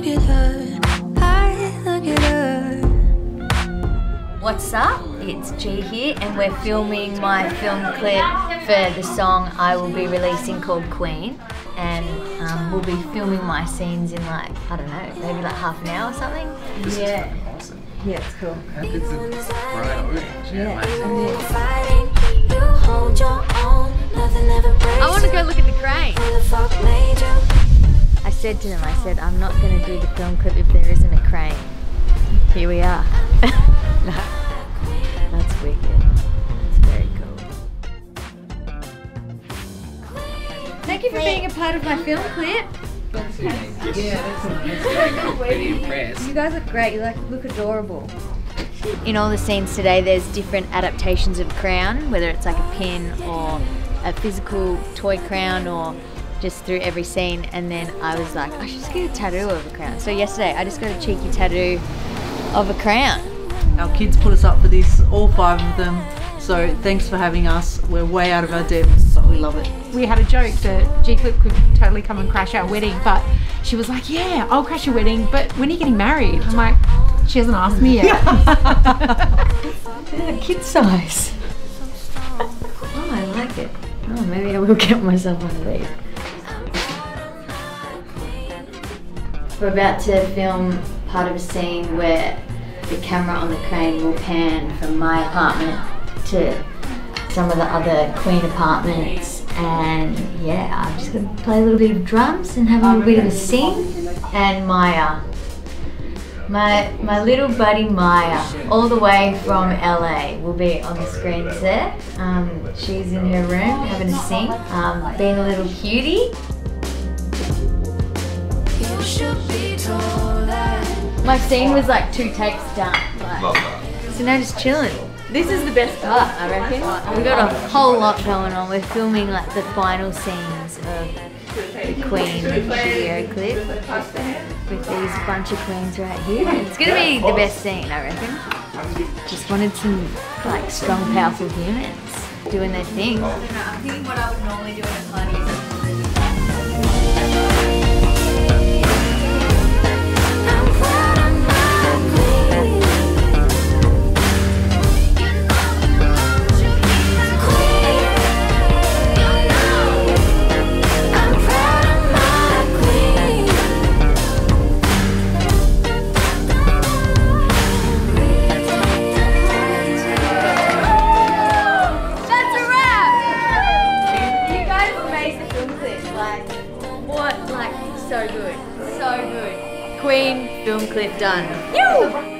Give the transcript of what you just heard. look at her, I look at her. What's up? It's G here and we're filming my film clip for the song I will be releasing called Queen, and we'll be filming my scenes in like, I don't know, maybe like half an hour or something. This is awesome. Yeah, it's cool. It's a bright orange. Yeah. I want to go look at the crane. I said to them, I said, I'm not going to do the film clip if there isn't a crane. Here we are. No. That's wicked. That's very cool. Thank you for being a part of my film clip. That's it. Yeah, that's impressed. You guys look great. You look adorable. In all the scenes today, there's different adaptations of crown, whether it's like a pin or a physical toy crown, or just through every scene. And then I was like, I should just get a tattoo of a crown. So yesterday, I just got a cheeky tattoo of a crown. Our kids put us up for this, all five of them. So thanks for having us. We're way out of our depths, so we love it. We had a joke that G Flip could totally come and crash our wedding, but she was like, yeah, I'll crash your wedding, but when are you getting married? I'm like, she hasn't asked me yet. Kid size. Oh, I like it. Oh, maybe I will get myself one of these. We're about to film part of a scene where the camera on the crane will pan from my apartment to some of the other Queen apartments, and yeah, I'm just going to play a little bit of drums and have a little bit of a sing. And Maya, my little buddy Maya, all the way from LA, will be on the screens there. She's in her room having a sing, being a little cutie. My scene was like 2 takes done. Like, so now just chilling. This is the best part, I reckon. We've got a whole lot going on. We're filming like the final scenes of the Queen video clip with these bunch of queens right here. It's gonna be the best scene, I reckon. Just wanted some like strong, powerful humans doing their thing. You know, I'm thinking what I would normally do in a party is so good. Queen film clip done. Yo!